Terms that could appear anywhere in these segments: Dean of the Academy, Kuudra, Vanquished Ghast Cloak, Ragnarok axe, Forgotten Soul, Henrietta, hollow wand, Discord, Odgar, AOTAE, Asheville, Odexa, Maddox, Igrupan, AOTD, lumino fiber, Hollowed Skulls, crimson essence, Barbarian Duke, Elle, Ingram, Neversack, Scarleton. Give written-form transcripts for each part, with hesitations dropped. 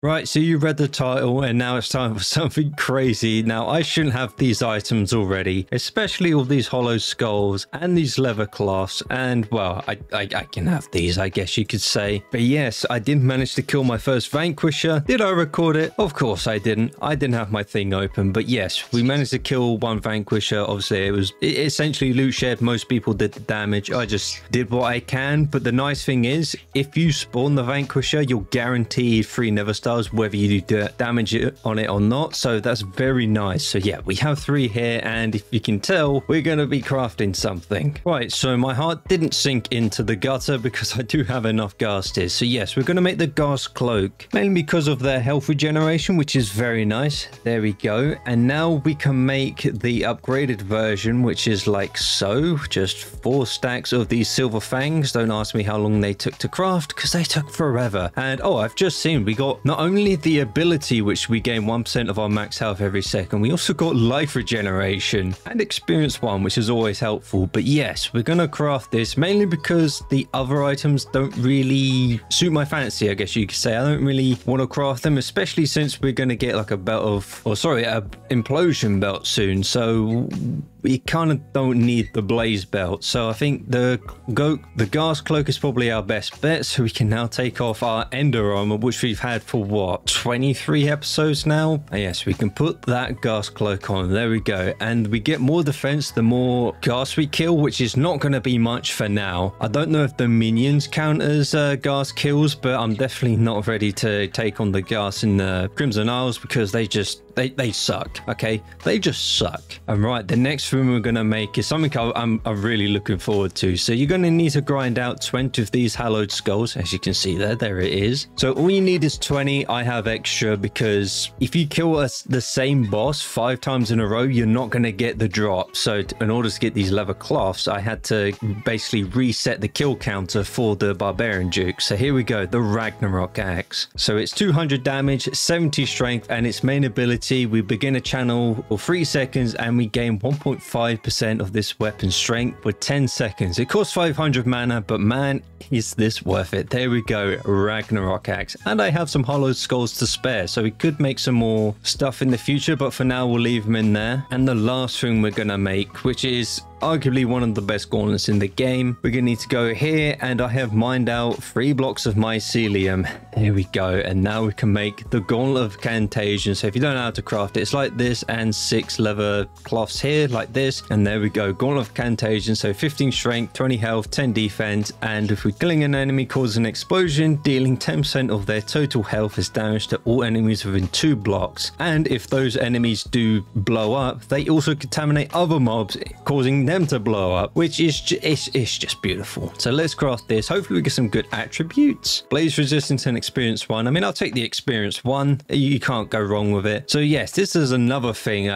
Right, so you read the title and now it's time for something crazy. Now, I shouldn't have these items already, especially all these Hollowed Skulls and these Leather Cloths. And, well, I can have these, I guess you could say. But yes, I did manage to kill my first Vanquisher. Did I record it? Of course I didn't. I didn't have my thing open. But yes, we managed to kill one Vanquisher. Obviously, it essentially loot shared. Most people did the damage. I just did what I can. But the nice thing is, if you spawn the Vanquisher, you're guaranteed free Neversack, whether you do damage on it or not, so that's very nice. So yeah, we have three here, and if you can tell, we're going to be crafting something. Right, so my heart didn't sink into the gutter because I do have enough ghasties. So yes, we're going to make the ghast cloak, mainly because of their health regeneration, which is very nice. There we go. And now we can make the upgraded version, which is like so. Just 4 stacks of these silver fangs. Don't ask me how long they took to craft, because they took forever. And oh, I've just seen we got not only the ability, which we gain 1% of our max health every second, we also got life regeneration and experience 1, which is always helpful. But yes, we're going to craft this mainly because the other items don't really suit my fancy, I guess you could say. I don't really want to craft them, especially since we're going to get like a belt of, or sorry, a implosion belt soon. So we kind of don't need the blaze belt. So I think the ghast cloak is probably our best bet. So we can now take off our ender armor, which we've had for what, 23 episodes now? And yes, we can put that ghast cloak on. There we go. And we get more defense the more ghast we kill, which is not going to be much for now. I don't know if the minions count as ghast kills, but I'm definitely not ready to take on the ghast in the Crimson Isles because they just they suck. Okay, they just suck. And right, the next thing we're gonna make is something I'm really looking forward to. So you're gonna need to grind out 20 of these Hollowed Skulls, as you can see there. There it is. So all you need is 20. I have extra because if you kill the same boss 5 times in a row, you're not gonna get the drop. So in order to get these Leather Cloths, I had to basically reset the kill counter for the Barbarian Duke. So here we go, the Ragnarok axe. So it's 200 damage, 70 strength, and its main ability, we begin a channel for 3 seconds and we gain 1.5% of this weapon strength for 10 seconds. It costs 500 mana, but man, is this worth it. There we go, Ragnarok axe. And I have some Hollowed Skulls to spare, so we could make some more stuff in the future, but for now we'll leave them in there. And the last thing we're gonna make, which is arguably one of the best gauntlets in the game, we're gonna need to go here, and I have mined out 3 blocks of mycelium. Here we go. And now we can make the Gauntlet of Contagion. So if you don't know how to craft it, it's like this, and 6 leather cloths here like this, and there we go, Gauntlet of Contagion. So 15 strength, 20 health, 10 defense, and if we killing an enemy causes an explosion, dealing 10% of their total health as damage to all enemies within 2 blocks. And if those enemies do blow up, they also contaminate other mobs, causing them to blow up, which is it's just beautiful. So let's craft this. Hopefully we get some good attributes. Blaze resistance and experience 1. I mean, I'll take the experience 1. You can't go wrong with it. So yes, this is another thing,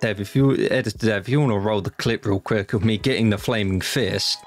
Dev, if you editor Dev, if you want to roll the clip real quick of me getting the flaming fist.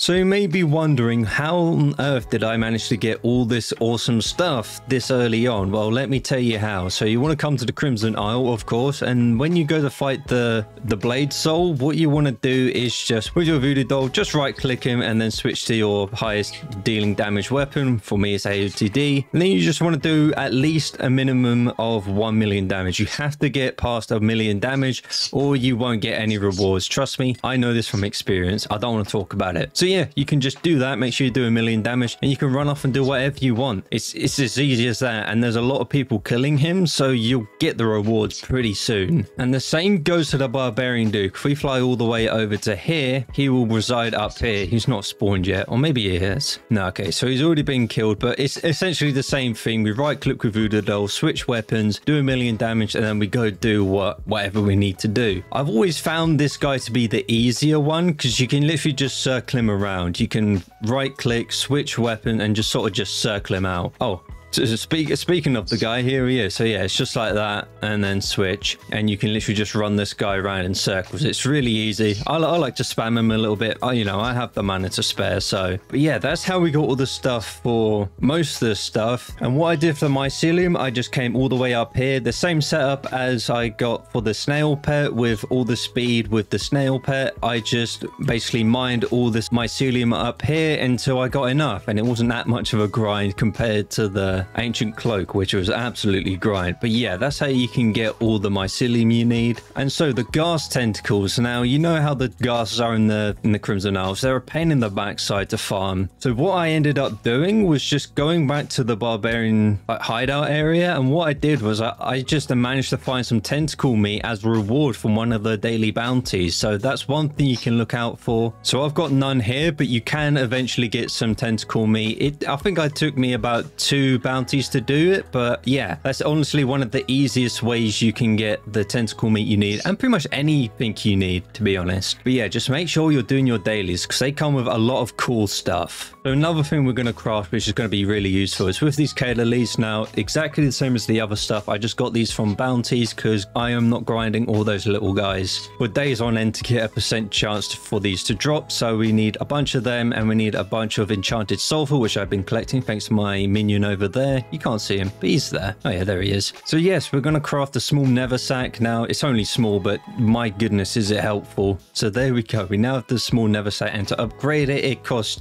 So you may be wondering, how on earth did I manage to get all this awesome stuff this early on? Well, let me tell you how. So you want to come to the Crimson Isle, of course, and when you go to fight the Blade Soul, what you want to do is just, with your Voodoo Doll, just right-click him and then switch to your highest dealing damage weapon. For me, it's AOTD. And then you just want to do at least a minimum of 1 million damage. You have to get past 1 million damage or you won't get any rewards. Trust me, I know this from experience. I don't want to talk about it. So yeah, you can just do that. Make sure you do 1 million damage and you can run off and do whatever you want. It's as easy as that, and there's a lot of people killing him, so you'll get the rewards pretty soon. And the same goes to the Barbarian Duke. If we fly all the way over to here, he will reside up here. He's not spawned yet, or maybe he is. No, okay, so he's already been killed, but it's essentially the same thing. We right click with Voodoo Doll, switch weapons, do 1 million damage, and then we go do whatever we need to do. I've always found this guy to be the easier one because you can literally just circle him around. You can right click, switch weapon, and just sort of circle him out. Oh, So speaking of the guy, here he is. So yeah, it's just like that, and then switch, and you can literally just run this guy around in circles. It's really easy. I like to spam him a little bit. You know, I have the mana to spare. So but yeah, that's how we got all the stuff for most of the stuff. And what I did for the mycelium, I just came all the way up here, the same setup as I got for the snail pet, with all the speed with the snail pet. I just basically mined all this mycelium up here until I got enough, and it wasn't that much of a grind compared to the Ancient Cloak, which was absolutely grind. But yeah, that's how you can get all the mycelium you need. And so the ghast tentacles, now you know how the ghasts are in the Crimson Isles. They're a pain in the backside to farm. So what I ended up doing was just going back to the Barbarian hideout area, and what I did was I just managed to find some tentacle meat as a reward from one of the daily bounties. So that's one thing you can look out for. So I've got none here, but you can eventually get some tentacle meat. I think it took me about 2 bounties to do it, but yeah, that's honestly one of the easiest ways you can get the tentacle meat you need, and pretty much anything you need, to be honest. But yeah, just make sure you're doing your dailies, because they come with a lot of cool stuff. So another thing we're going to craft, which is going to be really useful, is with these Kala leaves. Now, exactly the same as the other stuff, I just got these from bounties because I am not grinding all those little guys for days on end to get a % chance for these to drop. So we need a bunch of them, and we need a bunch of enchanted sulfur, which I've been collecting thanks to my minion over there. You can't see him, but he's there. Oh yeah, there he is. So yes, we're going to craft a small Neversack. Now, it's only small, but my goodness, is it helpful. So there we go. We now have the small Neversack, and to upgrade it, it costs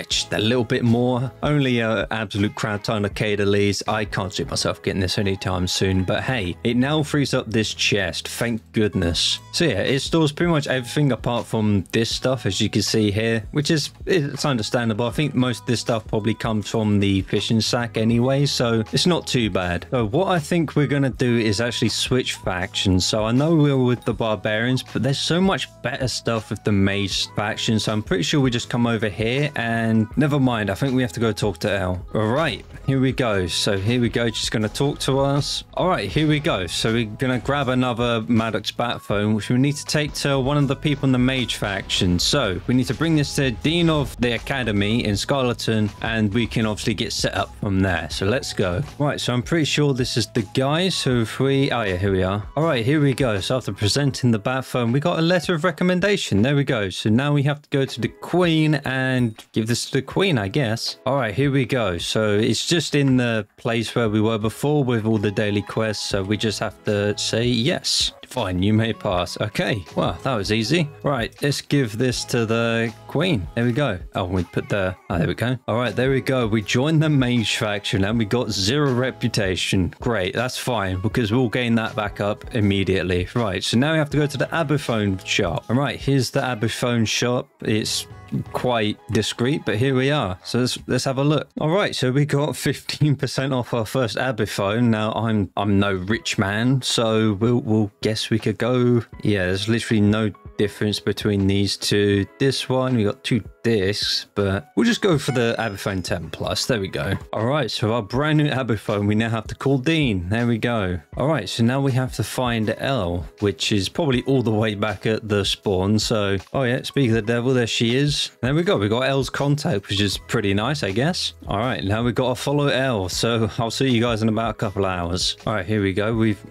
just a little bit more. Only an absolute crap ton of Kadalees. I can't see myself getting this anytime soon, but hey, it now frees up this chest. Thank goodness. So yeah, it stores pretty much everything apart from this stuff, as you can see here, which is, it's understandable. I think most of this stuff probably comes from the fishing sack anyway, so it's not too bad. So what I think we're gonna do is actually switch factions. So I know we're with the barbarians, but there's so much better stuff with the mage faction, so I'm pretty sure we just come over here, and never mind, I think we have to go talk to Elle. All right, here we go. So here we go, she's gonna talk to us. All right, here we go. So we're gonna grab another Maddox bat phone, which we need to take to one of the people in the mage faction. So we need to bring this to Dean of the Academy in Scarleton, and we can obviously get set up from there. So let's go. Right, so I'm pretty sure this is the guy. So if we, oh yeah, here we are. All right, here we go. So after presenting the bat phone, we got a letter of recommendation. There we go. So now we have to go to the queen and give this to the queen, I guess. All right, here we go. So it's just in the place where we were before with all the daily quests, so we just have to say yes. Fine, you may pass. Okay, well, that was easy. Right, let's give this to the queen. There we go. Oh, we put the, oh, there we go. All right, there we go. We joined the mage faction and we got 0 reputation. Great, that's fine, because we'll gain that back up immediately. Right, so now we have to go to the Abiphone shop. All right, here's the Abiphone shop. It's quite discreet, but here we are. So let's have a look. All right, so we got 15% off our first Abiphone. Now I'm no rich man, so we'll guess we could go. Yeah, there's literally no difference between these two. This one, we got 2 discs, but we'll just go for the Abiphone 10 Plus. There we go. All right, so our brand new Abiphone, we now have to call Dean. There we go. All right, so now we have to find Elle, which is probably all the way back at the spawn. So, oh yeah, speak of the devil, there she is. There we go. We got Elle's contact, which is pretty nice, I guess. All right, now we've got to follow Elle. So I'll see you guys in about a couple of hours. All right, here we go. We've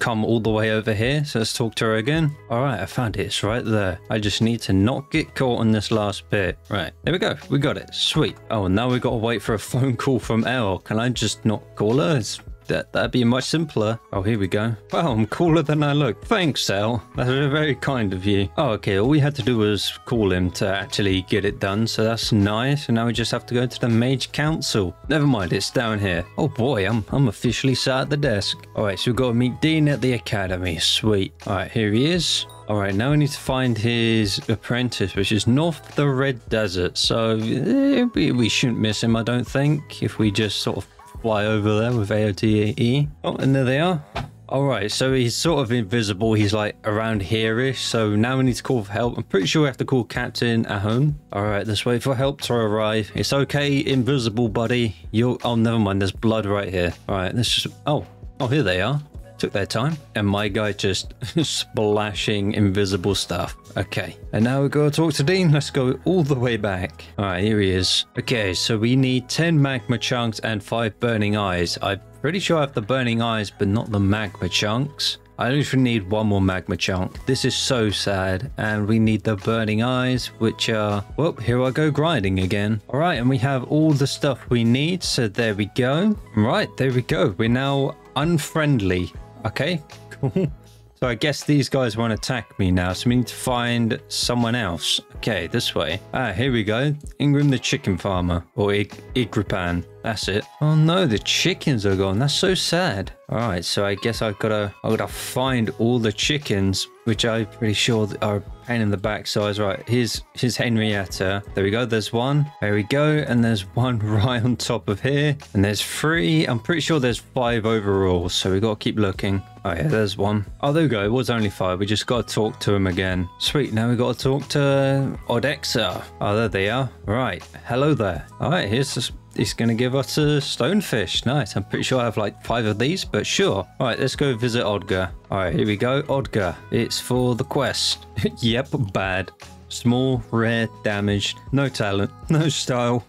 come all the way over here. So let's talk to her again. All right, I found it. It's right there. I just need to not get caught on this last bit. Right, there we go. We got it. Sweet. Oh, now we've got to wait for a phone call from Elle. Can I just not call her? That'd be much simpler. Oh, here we go. Wow, I'm cooler than I look. Thanks, Elle. That's very kind of you. Oh, okay. All we had to do was call him to actually get it done. So that's nice. And now we just have to go to the Mage Council. Never mind. It's down here. Oh boy, I'm officially sat at the desk. All right, so we've got to meet Dean at the Academy. Sweet. All right, here he is. All right, now we need to find his apprentice, which is north the Red Desert. So we shouldn't miss him, I don't think, if we just sort of fly over there with AOTAE. Oh, and there they are. All right, so he's sort of invisible. He's like around here-ish. So now we need to call for help. I'm pretty sure we have to call Captain at home. All right, let's wait for help to arrive. It's okay, invisible buddy. Oh, never mind. There's blood right here. All right, let's just, oh, here they are. took their time, and my guy just splashing invisible stuff. Okay, and now we go talk to Dean. Let's go all the way back. All right, here he is. Okay, so we need 10 magma chunks and 5 burning eyes. I'm pretty sure I have the burning eyes, but not the magma chunks. I literally need one more magma chunk. This is so sad. And we need the burning eyes, which are... well, here I go grinding again. All right, and we have all the stuff we need. So there we go. Right, there we go. We're now unfriendly. Okay, cool. So I guess these guys won't attack me now. So we need to find someone else. Okay, this way. Ah, here we go. Ingram the chicken farmer. Or Igrupan. That's it. Oh no, the chickens are gone. That's so sad. All right, so I guess I've gotta find all the chickens, which I'm pretty sure are a pain in the backside. Right, here's Henrietta. There we go. There's one. There we go. And there's one right on top of here. And there's 3. I'm pretty sure there's 5 overall. So we gotta keep looking. Oh yeah, there's one. Oh, there we go. It was only 5. We just gotta talk to him again. Sweet. Now we gotta talk to Odexa. Oh, there they are. Right. Hello there. All right. Here's the... it's going to give us a stonefish. Nice. I'm pretty sure I have like 5 of these, but sure. All right, let's go visit Odgar. All right, here we go. Odgar. It's for the quest. Yep, bad. Small, rare, damaged, no talent, no style.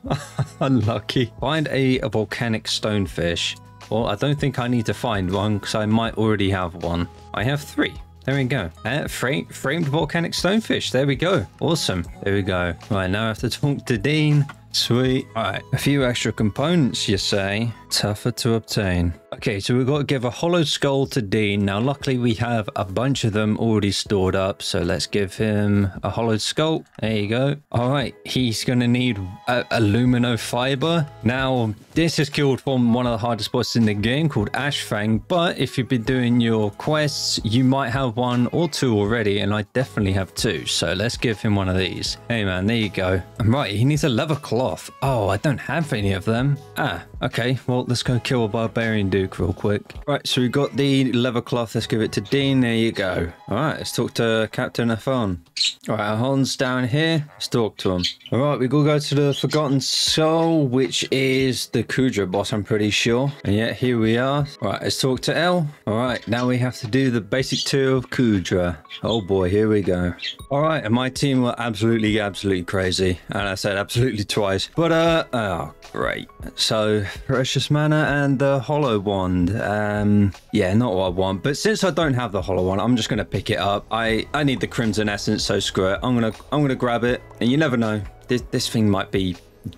Unlucky. Find a volcanic stonefish. Well, I don't think I need to find one because I might already have one. I have 3. There we go. Framed volcanic stonefish. There we go. Awesome. There we go. Right, now I have to talk to Dean. Sweet. All right, a few extra components, you say? Tougher to obtain. Okay, so we've got to give a hollowed skull to Dean. Now, luckily, we have a bunch of them already stored up. So let's give him a hollowed skull. There you go. All right, he's going to need a lumino fiber. Now, this is killed from one of the hardest bosses in the game called Ashfang. But if you've been doing your quests, you might have 1 or 2 already. And I definitely have 2. So let's give him one of these. Hey, man, there you go. And right, he needs a leather cloth. Oh, I don't have any of them. Ah, okay. Well, let's go kill a Barbarian Duke real quick. Right, so we got the leather cloth. Let's give it to Dean. There you go. All right, let's talk to Captain Afon. All right, Afon's down here. Let's talk to him. All right, we go to the Forgotten Soul, which is the Kuudra boss, I'm pretty sure. And yeah, here we are. All right, let's talk to Elle. All right, now we have to do the basic tour of Kuudra. Oh boy, here we go. All right, and my team were absolutely crazy. And I said absolutely twice. But, oh, great. So, precious mana and the hollow wand. Yeah, not what I want, but since I don't have the hollow wand, I'm just gonna pick it up. I need the crimson essence, so screw it. I'm gonna grab it, and you never know, this thing might be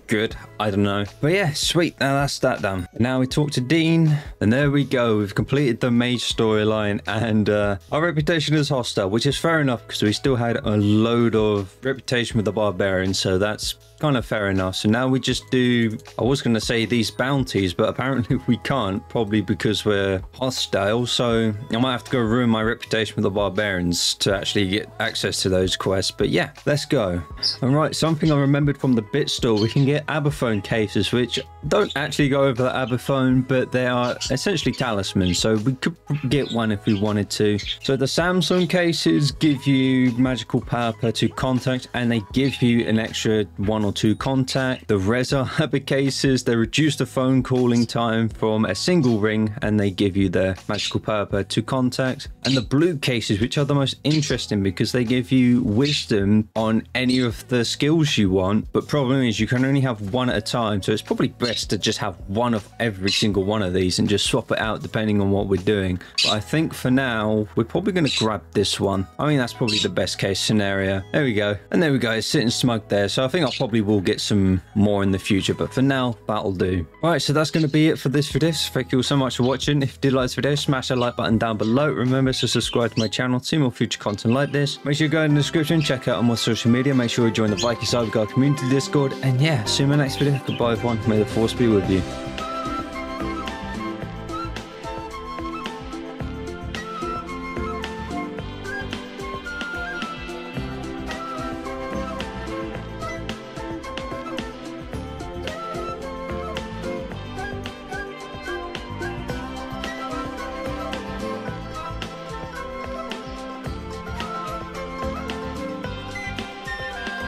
good. I don't know, but yeah, sweet. Now that's that done. Now we talk to Dean, and there we go. We've completed the mage storyline, and our reputation is hostile, which is fair enough because we still had a load of reputation with the barbarian, so that's kind of fair enough. So now we just do, I was going to say these bounties, but apparently we can't, probably because we're hostile, so I might have to go ruin my reputation with the barbarians to actually get access to those quests. But yeah, let's go. All right, something I remembered from the bit store, we can get Abiphone cases, which don't actually go over the Abiphone, but they are essentially talismans, so we could get one if we wanted to. So the Samsung cases give you magical power per 2 contacts, and they give you an extra 1 or 2 contact. The Reza habit cases, they reduce the phone calling time from a single ring, and they give you the magical power per 2 contacts. And the blue cases, which are the most interesting because they give you wisdom on any of the skills you want, but problem is you can only have 1 at a time, so it's probably best to just have 1 of every single one of these and just swap it out depending on what we're doing. But I think for now we're probably going to grab this one. I mean, that's probably the best case scenario. There we go, and there we go. It's sitting smug there, so I think I'll probably will get some more in the future, but for now that'll do. All right, so that's going to be it for this video. Thank you all so much for watching. If you did like this video, smash that like button down below. Remember to subscribe to my channel to see more future content like this. Make sure you go in the description, check out on more social media, make sure you join the Viking Cyberguard community Discord, and yeah, see you in my next video. Goodbye everyone, may the force be with you.